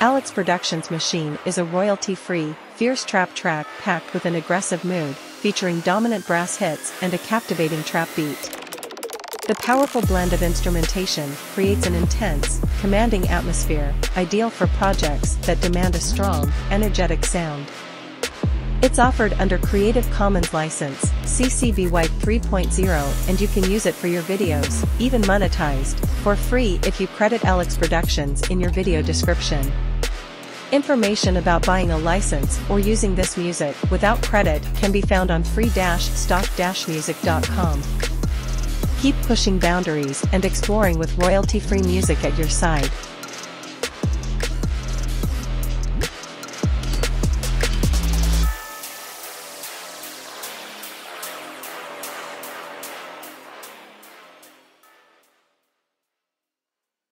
Alex Productions Machine is a royalty-free, fierce trap track packed with an aggressive mood, featuring dominant brass hits and a captivating trap beat. The powerful blend of instrumentation creates an intense, commanding atmosphere, ideal for projects that demand a strong, energetic sound. It's offered under Creative Commons license, CC BY 3.0, and you can use it for your videos, even monetized, for free if you credit Alex Productions in your video description. Information about buying a license or using this music without credit can be found on free-stock-music.com. Keep pushing boundaries and exploring with royalty-free music at your side.